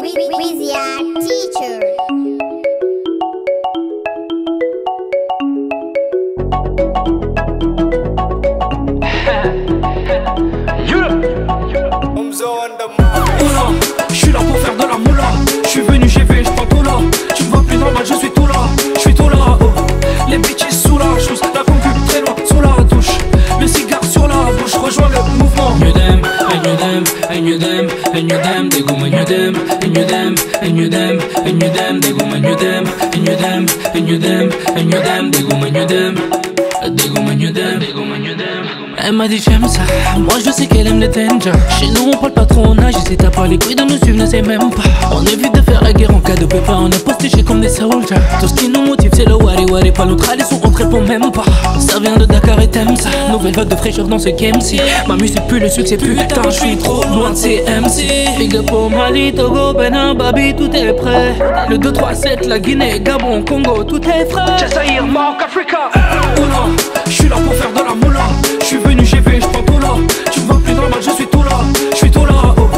with your teacher. Oulah, je suis là pour faire de la moula. Je suis venu, j'ai vu, je prends tout là. Tu me vois plus normal, je suis tout là. Je suis tout là, oh. Les bitches sous la chose, la concu très loin sous la douche. Le cigare sur la bouche, rejoins le mouvement. I knew them, I knew them, I knew them, I knew them, they go, I knew them, I knew them, I knew them, I knew them, they go, I knew them, I knew them, I knew them, I knew them, they go, I knew them, they go, I knew them, they go, I knew them. Elle m'a dit j'aime ça, moi je sais qu'elle aime les dangers. Chez nous on parle pas trop, on agit, c'est t'as pas les couilles de nous suivre, ne sait même pas. On évite de faire la guerre en cas de pépin, on est postigés comme des soldiers. Tout ce qui nous motive c'est le wari wari, pas l'autre, allez sont rentrés pour même pas. Ça vient de Dakar et t'aimes ça, nouvelle vague de fraîcheur dans ce game si. Ma musique pue le succès, putain je suis trop loin de ces MC. Big up au Mali, Togo, Benin, Babi, tout est prêt. Le 2-3-7, la Guinée, Gabon, Congo, tout est frais. Jazaïr, Maroc, Africa. Oulah, je suis là pour faire de la moula. Je suis venu, j'ai vu, je prends tout là. Tu me vois plus normal, je suis tout là. Je suis tout là, oh.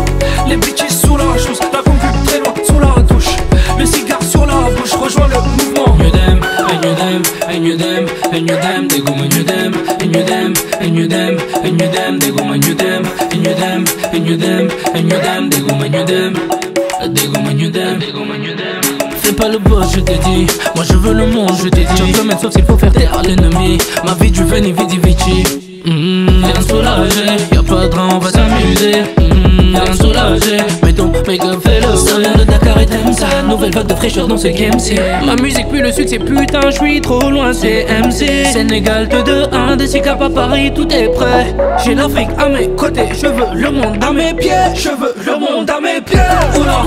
Les bitches sous la chose, la concu très loin sous la douche. Le cigare sur la bouche, rejoins le mouvement. I knew them, I knew them, I knew them, I knew them, they go, I knew them, I knew them, I knew them, I knew them, they go, I knew them, I knew them, I knew them, I knew them, they go, I knew them, they go, I knew them, they go, I knew them. Fais pas le boss, je t'ai dit. Moi je veux le monde, je t'ai dit. J'en veux mettre sauf s'il faut faire taire l'ennemi. Ma vie du veni, vidi, vici. Viens soulager, y'a pas de rang, on va s'amuser. Viens soulager, mets ton make-up, fais-le. Ça vient de Dakar et t'aimes ça, nouvelle vague de fraîcheur dans ce game si. Ma musique pue le succès, putain j'suis trop loin, c'est MC. Sénégal 2-2-1, des cigares à Paris, tout est prêt. J'ai l'Afrique à mes côtés, je veux le monde à mes pieds. Je veux le monde à mes pieds. Oulah,